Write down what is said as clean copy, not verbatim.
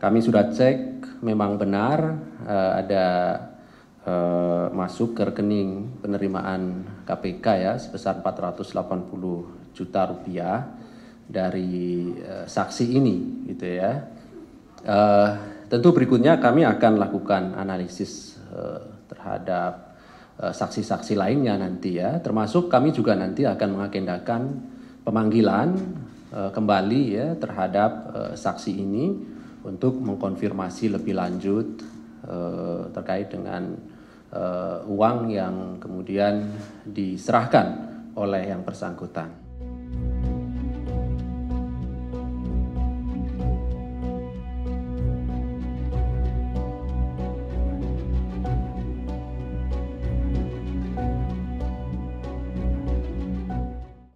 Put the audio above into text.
Kami sudah cek, memang benar ada masuk ke rekening penerimaan KPK ya sebesar 480 juta rupiah dari saksi ini, gitu ya. Tentu berikutnya kami akan lakukan analisis terhadap saksi-saksi lainnya nanti ya, termasuk kami juga nanti akan mengagendakan pemanggilan kembali ya terhadap saksi ini untuk mengkonfirmasi lebih lanjut terkait dengan uang yang kemudian diserahkan oleh yang bersangkutan.